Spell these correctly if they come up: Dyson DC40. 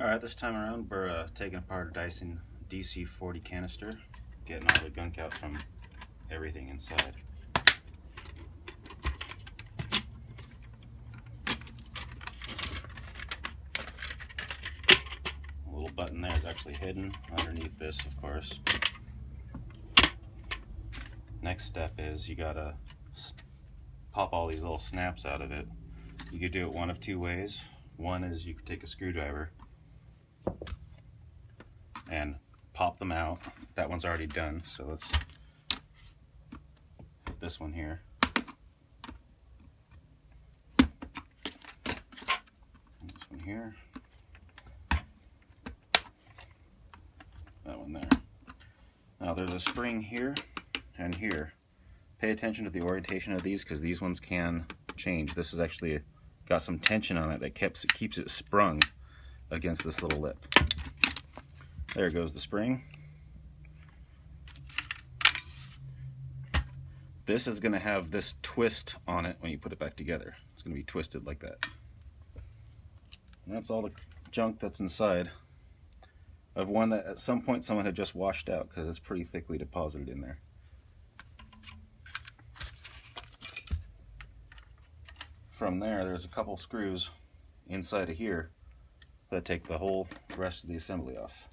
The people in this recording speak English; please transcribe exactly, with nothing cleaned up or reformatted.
Alright, this time around we're uh, taking apart a Dyson D C forty canister, getting all the gunk out from everything inside. A little button there is actually hidden underneath this, of course. Next step is you gotta pop all these little snaps out of it. You could do it one of two ways. One is you could take a screwdriver and pop them out. That one's already done, so let's hit this one here. And this one here. That one there. Now there's a spring here and here. Pay attention to the orientation of these because these ones can change. This is actually got some tension on it that keeps it, keeps it sprung against this little lip. There goes the spring. This is going to have this twist on it when you put it back together. It's going to be twisted like that. And that's all the junk that's inside of one that at some point someone had just washed out because it's pretty thickly deposited in there. From there, there's a couple screws inside of here that take the whole rest of the assembly off.